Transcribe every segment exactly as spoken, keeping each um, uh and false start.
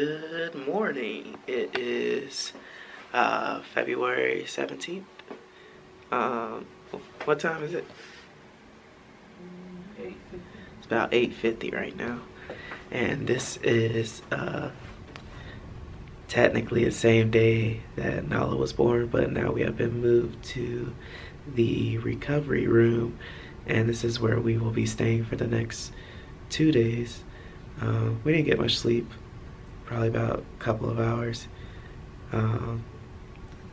Good morning. It is uh, February seventeenth. Um, what time is it? It's about eight fifty right now. And this is uh, technically the same day that Nala was born, but now we have been moved to the recovery room. And this is where we will be staying for the next two days. Uh, we didn't get much sleep. Probably about a couple of hours, um,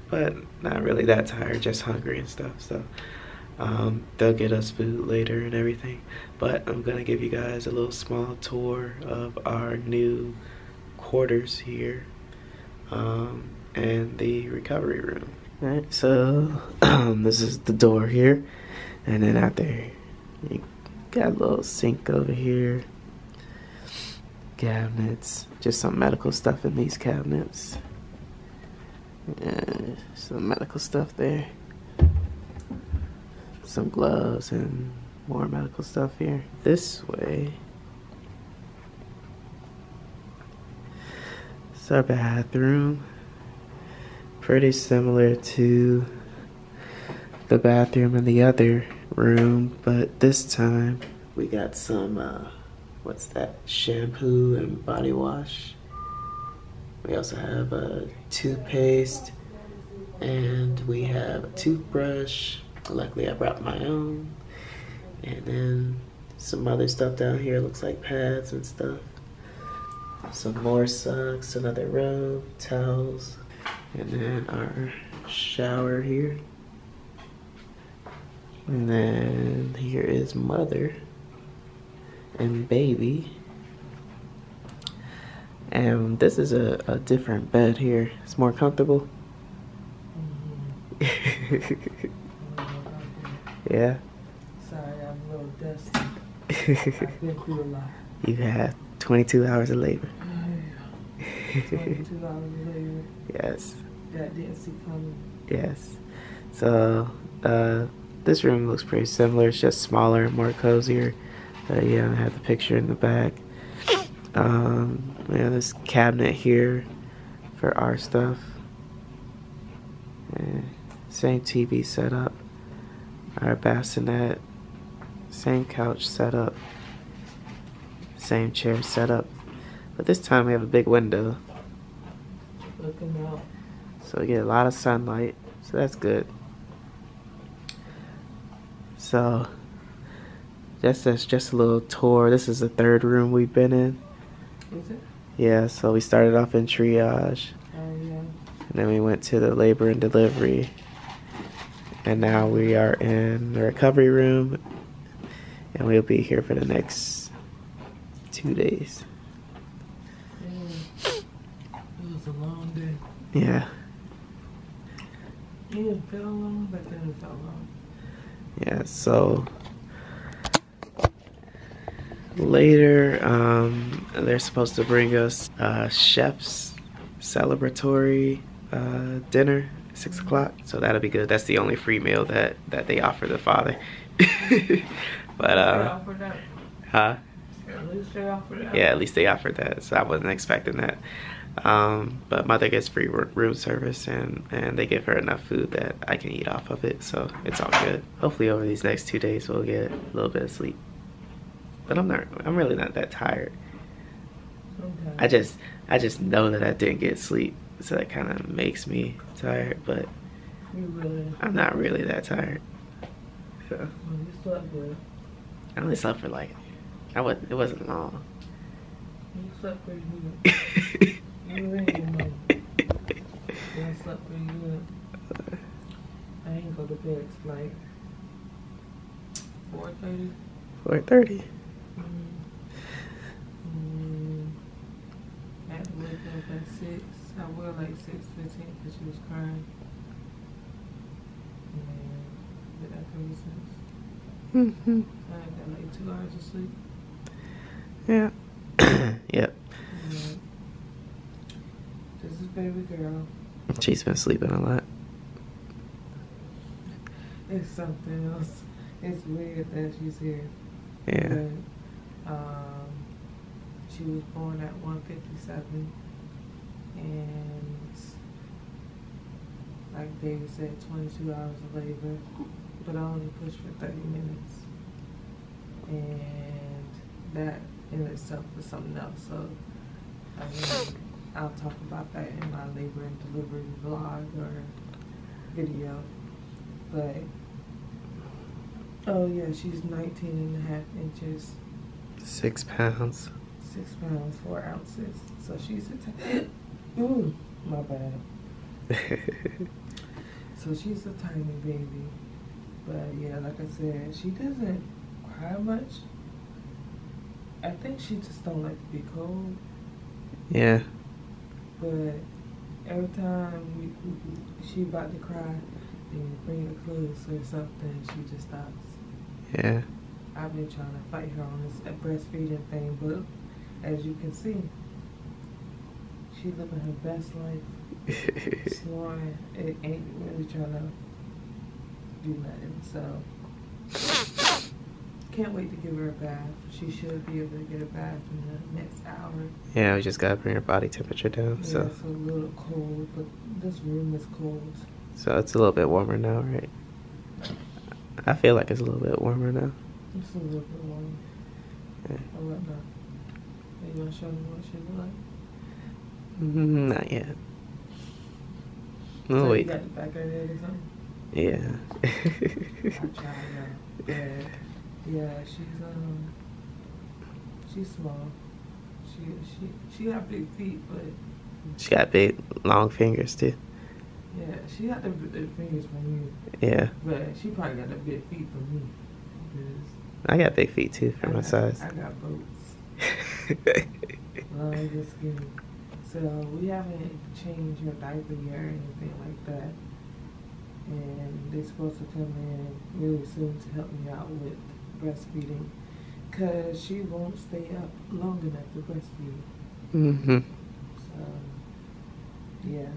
but not really that tired, just hungry and stuff. So um, they'll get us food later and everything, but I'm gonna give you guys a little small tour of our new quarters here um, and the recovery room. All right, so um, this is the door here, and then out there you got a little sink over here, cabinets, just some medical stuff in these cabinets, and some medical stuff there, some gloves and more medical stuff here. This way it's our bathroom, pretty similar to the bathroom in the other room, but this time we got some uh, what's that? Shampoo and body wash. We also have a toothpaste, and we have a toothbrush. Luckily I brought my own. And then some other stuff down here, looks like pads and stuff. Some more socks, another robe, towels, and then our shower here. And then here is mother and baby, and this is a, a different bed here. It's more comfortable. Mm-hmm. Yeah. Sorry, I'm a little dusty. I've been through a lot. You had twenty-two hours of labor. Yeah. twenty-two hours of labor. Yes. That didn't see coming. Yes. So uh, this room looks pretty similar. It's just smaller and more cozier. Uh, yeah, I have the picture in the back. Um, we have this cabinet here for our stuff. And same T V setup. Our bassinet. Same couch setup. Same chair setup. But this time we have a big window. Looking out. So we get a lot of sunlight. So that's good. So That's, that's just a little tour. This is the third room we've been in. Is it? Yeah, so we started off in triage. Oh, yeah. And then we went to the labor and delivery. And now we are in the recovery room. And we'll be here for the next two days. Yeah. It was a long day. Yeah. It didn't feel long, but then it felt long. Yeah, so later, um, they're supposed to bring us uh, chef's celebratory uh, dinner, six o'clock. So that'll be good. That's the only free meal that that they offer the father. But uh, huh? At least they offered that. Yeah, at least they offered that. So I wasn't expecting that. Um, but mother gets free room service, and and they give her enough food that I can eat off of it. So it's all good. Hopefully, over these next two days, we'll get a little bit of sleep. But I'm not, I'm really not that tired. Okay. I just, I just know that I didn't get sleep. So that kind of makes me tired, but really? I'm not really that tired. So. Well, you slept good. I only slept for like, I wasn't, it wasn't long. You slept pretty good. You were in your mother. I slept pretty good. I didn't go to bed, it's like four thirty. four thirty. Like six, I will like six fifteen because she was crying. And did that make sense? Mm-hmm. I got like two hours of sleep. Yeah. Yep. And this is baby girl. She's been sleeping a lot. It's something else. It's weird that she's here. Yeah. But, um, she was born at one fifty-seven. and like David said, twenty-two hours of labor, but I only pushed for thirty minutes, and that in itself was something else. So I mean, I'll talk about that in my labor and delivery vlog or video. But oh yeah, she's nineteen and a half inches, six pounds, six pounds four ounces. So she's a ooh, my bad. So she's a tiny baby, but yeah, like I said, she doesn't cry much. I think she just don't like to be cold. Yeah. But every time we, we, she about to cry, then bring her clothes or something, she just stops. Yeah. I've been trying to fight her on this breastfeeding thing, but as you can see, she living her best life. Snoring. It ain't really trying to do nothing. So can't wait to give her a bath. She should be able to get a bath in the next hour. Yeah, we just gotta bring her body temperature down. Yeah, so it's a little cold, but this room is cold. So it's a little bit warmer now, right? I feel like it's a little bit warmer now. It's a little bit warmer. Yeah. Or whatnot. Are you gonna show me what she look like? Mm, not yet. No, so wait. You got the back of her head or something? Yeah. I'm trying to yeah. Yeah, she's um she's small. She she she got big feet, but she got big long fingers too. Yeah, she got the, the fingers from you. Yeah. But she probably got the big feet from me. I got big feet too for I my got, size. I got boots. Long and skinny. So we haven't changed her diaper yet or anything like that. And they're supposed to come in really soon to help me out with breastfeeding, because she won't stay up long enough to breastfeed. Mm-hmm. So, yeah.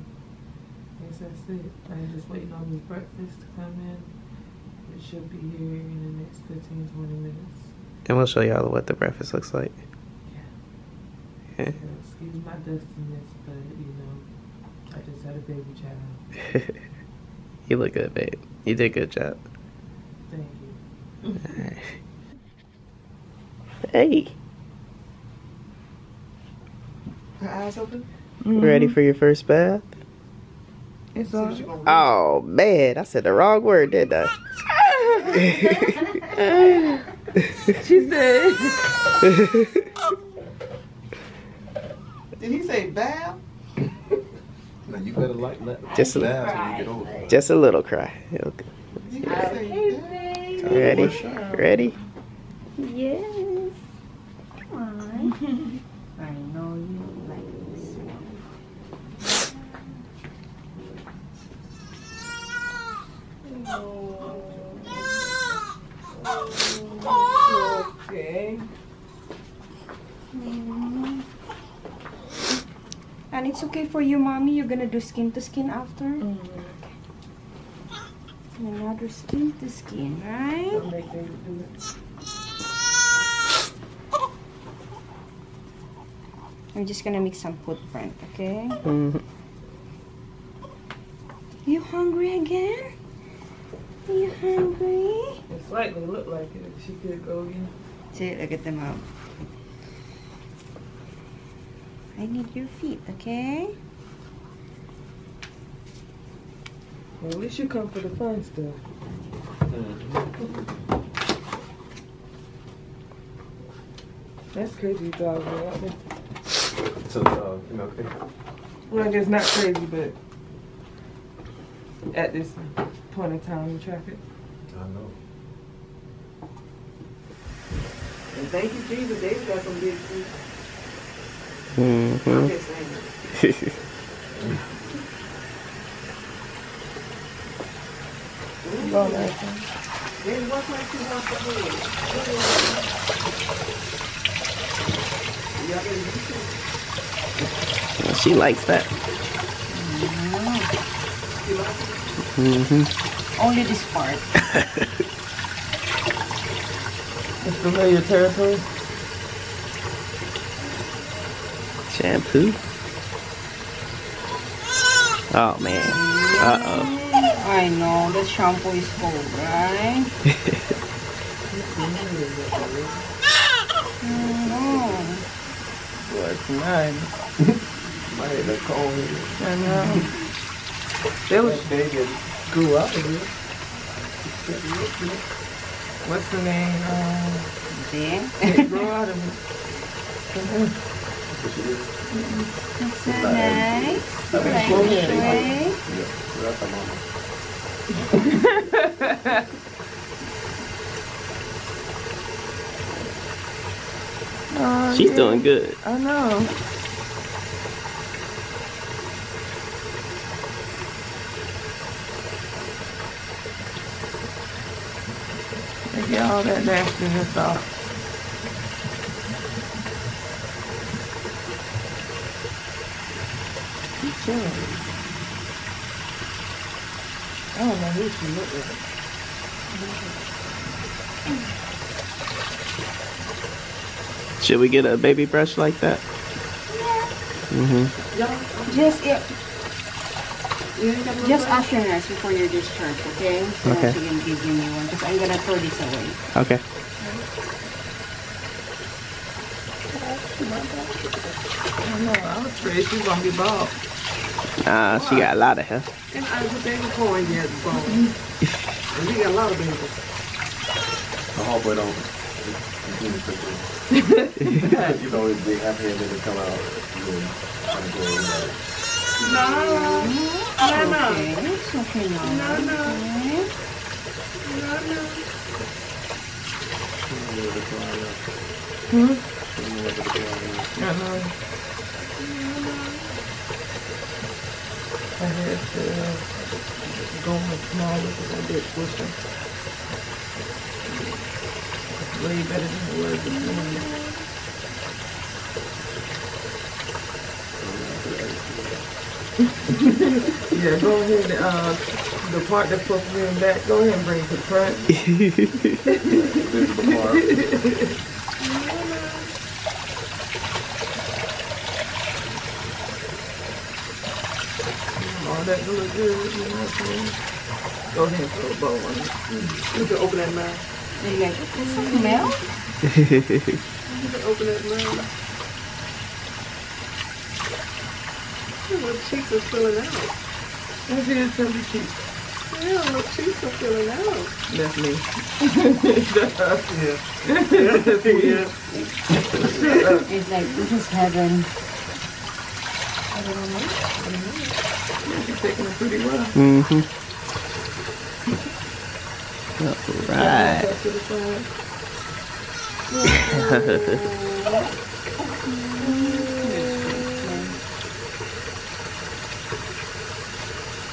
I guess that's it. I'm just waiting on this breakfast to come in. It should be here in the next fifteen, twenty minutes. And we'll show y'all what the breakfast looks like. Yeah. Yeah. So, excuse my dustiness, but, you know, I just had a baby child. You look good, babe. You did a good job. Thank you. Hey. Her eyes open? Mm-hmm. Ready for your first bath? It's all right. Oh man, I said the wrong word, didn't I? She said did he say bath? No, you better like that. Just a little cry. When you get older. Just a little cry. Okay. You gotta say bath. Ready? Ready? Yes. Come on. I know you like this one. Oh. Oh. Okay. Mm. And it's okay for you, mommy. You're gonna do skin to skin after. Mm. Another skin to skin, right? Don't make baby do it. I'm just gonna make some footprint, okay? Mm-hmm. You hungry again? You hungry? It's likely look like it. She could go again. See, look at them out. I need your feet, okay? Well, at least you come for the fun stuff. Mm-hmm. That's crazy, dog. Right? It's a dog, you know. Well, it's not crazy, but at this point in time in traffic. I know. And thank you, Jesus. They've got some big feet. Mm-hmm. I'm just saying. Oh, well, she likes that. Mm-hmm. Only this part. It's familiar territory. Shampoo. Oh man. Uh oh. I know this shampoo is cold, right? mm-hmm. Well, it's mine. Mine is cold. I know. They was big and grew up with it. What's the name? Uh, Dan? They grew out of it. That's so nice. Thank you. Oh, she's yeah. doing good. I know. They get all that nastiness off. I don't know who she looked like. Should we get a baby brush like that? Yeah. Mm-hmm. Just it. Just usher us before you're discharged, okay? So okay. I'm gonna give you new one. Just I'm gonna throw this away. Okay. I don't know. I was afraid she was gonna be bald. Uh, she got a lot of hair. And I was baby corn yet, so. And she got a lot of babies. The whole boy don't. You know, they have hair that come out. No, no, no. It's okay, no. No, no. No, no. Hmm? I had to go much smaller because I did push them. It's way better than it was this morning. Yeah, go ahead and uh, the part that's supposed to be in the back, go ahead and bring it to the front. This is the part. That do it good, you know what I'm saying? Go ahead and put a bow on it. You can open that mouth. And you like, it's a mouth? You can open that mouth. Your cheeks are filling out. That is somebody's cheeks. Yeah, my cheeks are filling out. That's me. That's us. Yeah. That's me. Yeah. It's like, this is heaven. I don't know. I don't know. She's taking it pretty well. Mm-hmm. Alright.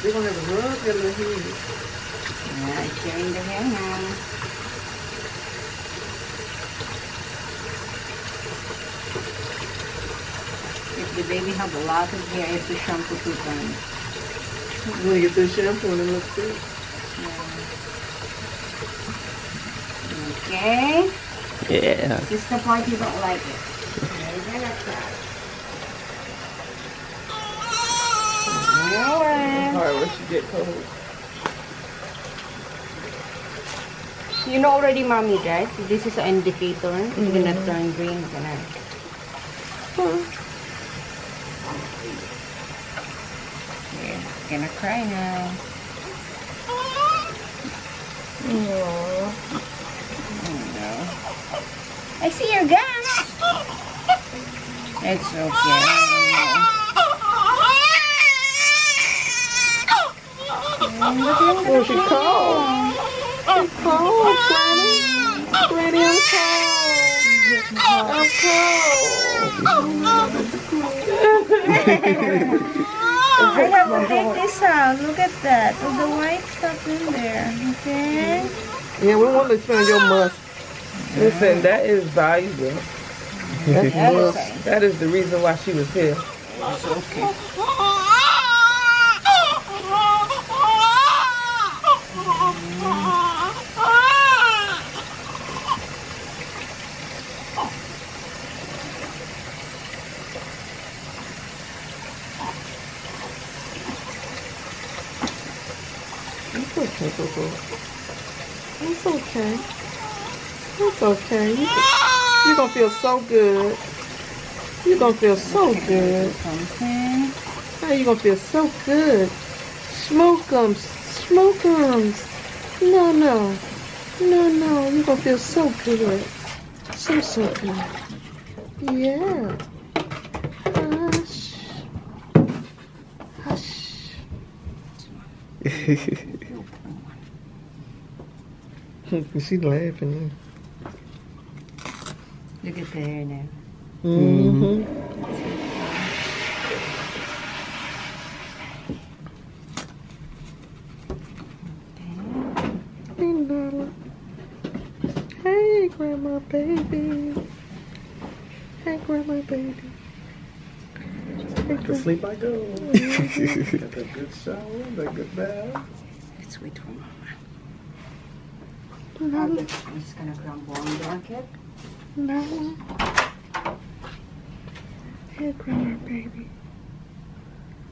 They're going to have a rug in the head. Yeah, carrying the hair now. If the baby has a lot of hair, it's a shampoo to them. I'm gonna get this shampoo and it looks good. Okay. Yeah. This is the part you don't like it. Alright, once you get cold. You know already, mommy, right? This is an indicator. It's mm-hmm. gonna turn green, gonna. Hmm. Gonna cry now. Aww. Oh, no. I see your gums. It's okay. Oh, she's cold. She's cold, Granny. Granny, I'm cold. I'm cold. I have to take this out. Look at that. There's the white stuff in there. Okay? Yeah, we want to turn your musk. Yeah. Listen, that is valuable. That's that, musk. Is that is the reason why she was here. It's okay. okay, boo boo. It's okay. It's okay. You, you're gonna feel so good. You're gonna feel so good. Now you're gonna feel so good. Schmookums, schmookums. No, no, no, no. You're gonna feel so good. So, so good. Yeah. Hush. Hush. She's laughing. Look at the hair now. Mm-hmm. Hey, Nala. Hey, Grandma baby. Hey, Grandma baby. Hey, to sleep I go. Got that good shower, that good bath. It's way too warm. I'm just gonna grab one blanket. Nala. Hey, Grandma baby.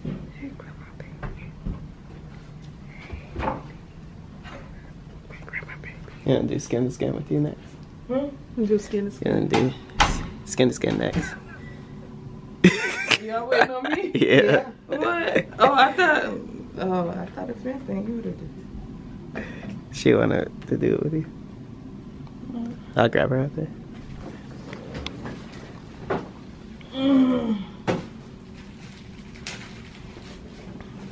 Hey, Grandma baby. Hey, Grandma baby. Yeah, do skin to skin with you next. Hmm? Do skin to skin. Yeah, do skin to skin next. Y'all waiting on me? Yeah. Yeah. What? Oh, I thought. Oh, I thought if anything you would have done it. She wanted to do it with you. Mm. I'll grab her out there. Mm.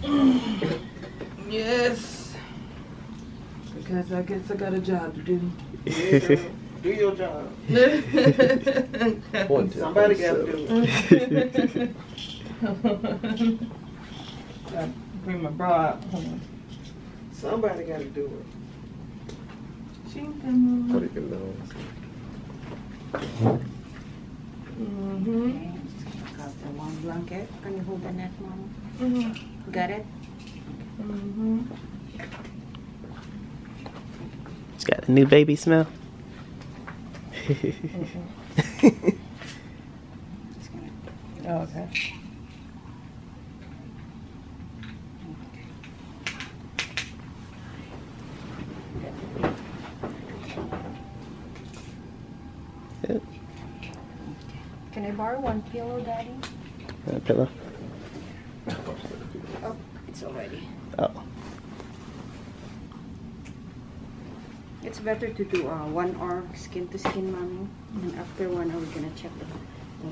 Mm. Yes, because I guess I got a job to do. Yeah, do your job. One, two, somebody got to do it. I bring my bra out. Somebody got to do it. Put it alone. Mm-hmm. Okay, I'm just gonna grab the one blanket. Can you hold the net, Mama? Mm-hmm. Got it? Mm-hmm. It's got a new baby smell. Mm-hmm. Just gonna... Oh, okay. Okay. Yep. Can I borrow one pillow, Daddy? A pillow? Oh, it's already. Oh. It's better to do uh, one hour skin to skin, Mommy. And after one hour, we're gonna check the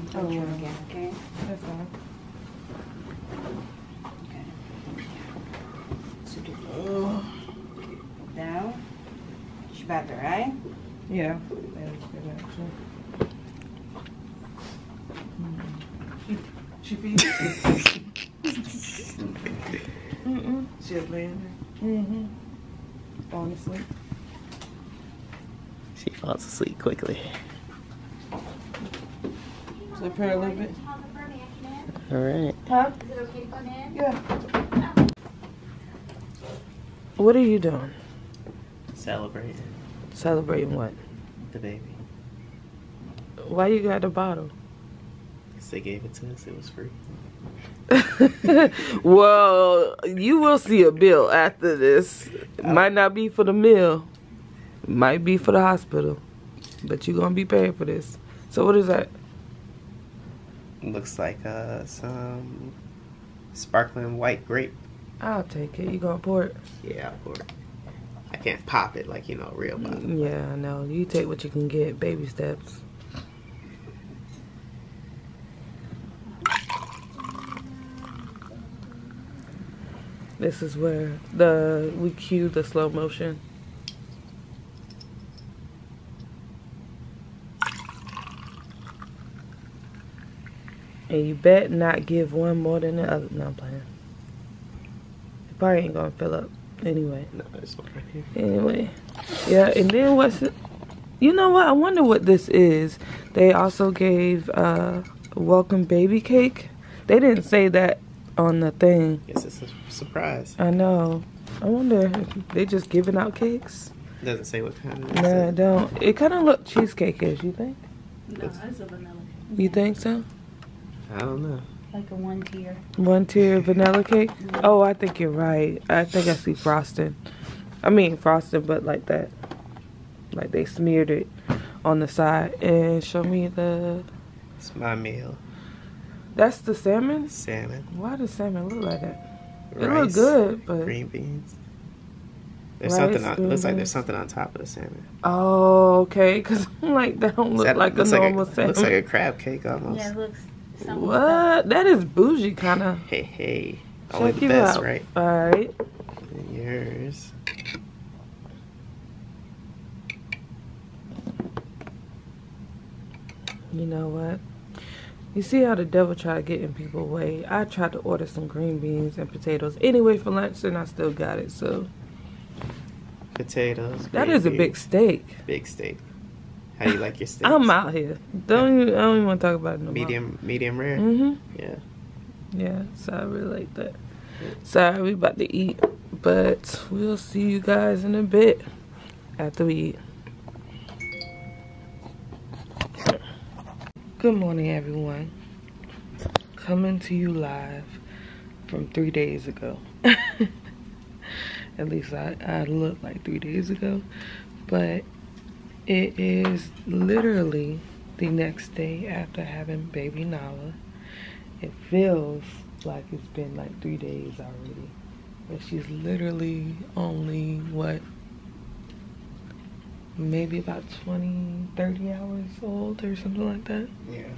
temperature oh, again, okay? Okay. Okay. So do oh. Now, it's better, right? Yeah. That's good, actually. She feeds you. Mm-mm. She'll lay in there. Mm-hmm. Falling asleep. She falls asleep quickly. Flip her a little bit. All right. Huh? Is it okay to go in? Yeah. What are you doing? Celebrating. Celebrating what? The baby. Why you got a bottle? They gave it to us. It was free. Well, you will see a bill after this. It might not be for the meal. It might be for the hospital. But you're going to be paying for this. So what is that? Looks like uh, some sparkling white grape. I'll take it. You going to pour it? Yeah, I'll pour it. I can't pop it like, you know, real bottle. Yeah, I know. You take what you can get. Baby steps. This is where the we cue the slow motion. And you bet not give one more than the other. No, I'm playing. It probably ain't gonna fill up anyway. No, it's okay. Anyway. Yeah, and then what's it? You know what? I wonder what this is. They also gave uh, a welcome baby cake. They didn't say that on the thing. Yes, it's a surprise. I know. I wonder if they just giving out cakes. It doesn't say what kind of. No, it don't. It kind of look cheesecake-ish. You think? No, it's a vanilla cake. You think so? I don't know. Like a one tier. One tier vanilla cake. Mm-hmm. Oh, I think you're right. I think I see frosting. I mean frosting, but like that, like they smeared it on the side. And show me the. It's my meal. That's the salmon? Salmon. Why does salmon look like that? Rice, it look good, but green beans. There's rice, something. On, looks like there's something on top of the salmon. Oh, okay. Cause I'm like that don't look that, like a like normal a, salmon. Looks like a crab cake almost. Yeah, it looks. Something what? Like that. That is bougie kind of. Hey, hey. Only the best, out. Right? All right. And yours. You know what? You see how the devil tried getting people away. I tried to order some green beans and potatoes anyway for lunch, and I still got it. So potatoes. That is beans. A big steak. Big steak. How do you like your steak? I'm out here. Don't yeah. even, I don't even want to talk about it no medium, more. Medium, medium rare. Mm-hmm. Yeah. Yeah. So I really like that. Sorry, we about to eat, but we'll see you guys in a bit after we eat. Good morning, everyone. Coming to you live from three days ago. At least I, I look like three days ago. But it is literally the next day after having baby Nala. It feels like it's been like three days already. But she's literally only, what, maybe about twenty, thirty hours old or something like that. Yeah.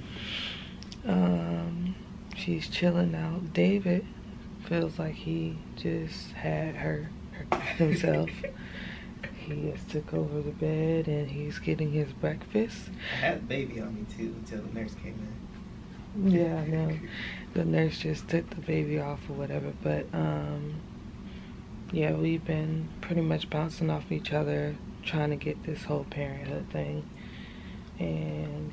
Um, she's chilling out. David feels like he just had her, her himself. He has took over the bed and he's getting his breakfast. I had the baby on me too until the nurse came in. Yeah, no. The nurse just took the baby off or whatever, but um, yeah, we've been pretty much bouncing off each other, trying to get this whole parenthood thing. And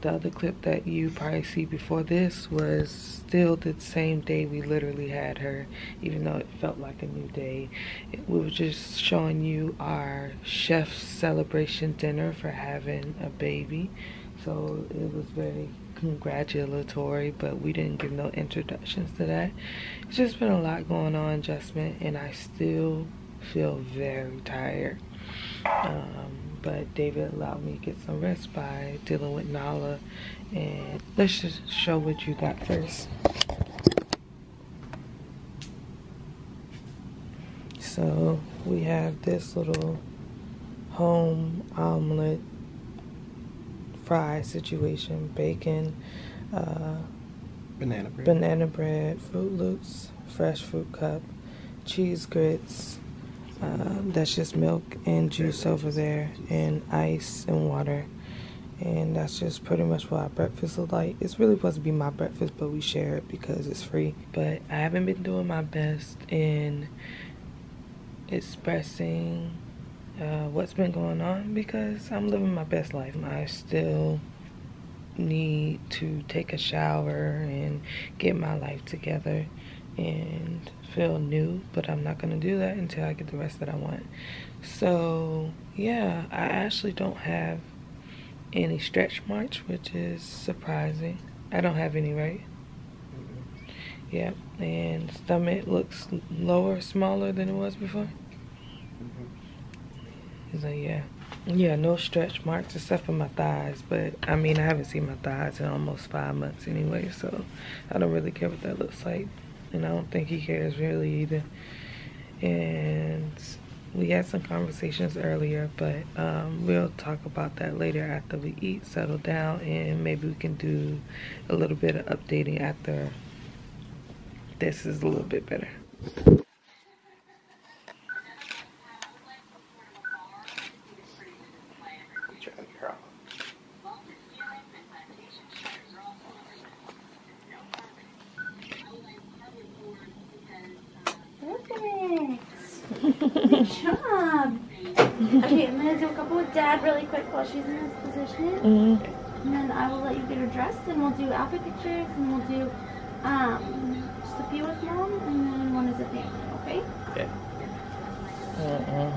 the other clip that you probably see before this was still the same day we literally had her, even though it felt like a new day. It, we were just showing you our chef's celebration dinner for having a baby. So it was very congratulatory, but we didn't give no introductions to that. It's just been a lot going on, Justman, and I still feel very tired. Um, but David allowed me to get some rest by dealing with Nala, and let's just show what you got first. So we have this little home omelet fry situation, bacon, uh, banana bread, banana bread, Fruit Loops, fresh fruit cup, cheese grits. Uh, that's just milk and juice over there and ice and water, and that's just pretty much what our breakfast look like. It's really supposed to be my breakfast, but we share it because it's free. But I haven't been doing my best in expressing uh, what's been going on because I'm living my best life. I still need to take a shower and get my life together and feel new, but I'm not going to do that until I get the rest that I want. So yeah, I actually don't have any stretch marks, which is surprising. I don't have any, right? Mm-hmm. Yep. Yeah. And stomach looks lower, smaller than it was before. Mm-hmm. So yeah, yeah, no stretch marks except for my thighs, but I mean I haven't seen my thighs in almost five months anyway, so I don't really care what that looks like. And I don't think he cares really either. And we had some conversations earlier, but um, we'll talk about that later after we eat, settle down, and maybe we can do a little bit of updating after this is a little bit better. Good job. Okay, I'm going to do a couple with Dad really quick while she's in this position. Mm-hmm. And then I will let you get her dressed, and we'll do outfit pictures, and we'll do um, just a few with Mom, and then one is a family, okay? Okay. Uh-uh.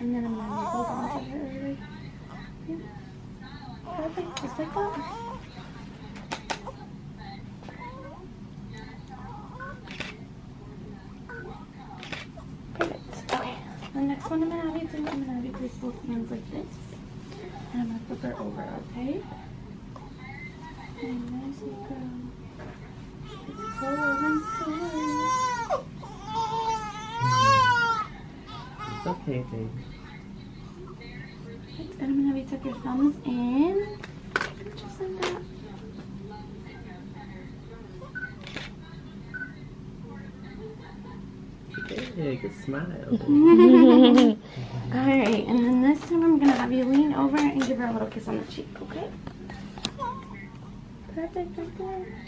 And then I'm going to hold on to her. Perfect, just like that. both hands like this. And I'm going to flip her over, okay? And there's you go. It's cold inside. It's okay, baby. And I'm going to have you tuck your thumbs in. Just like that. Hey, good smile. Alright, and then this time I'm going to have you lean over and give her a little kiss on the cheek, okay? Perfect, right there.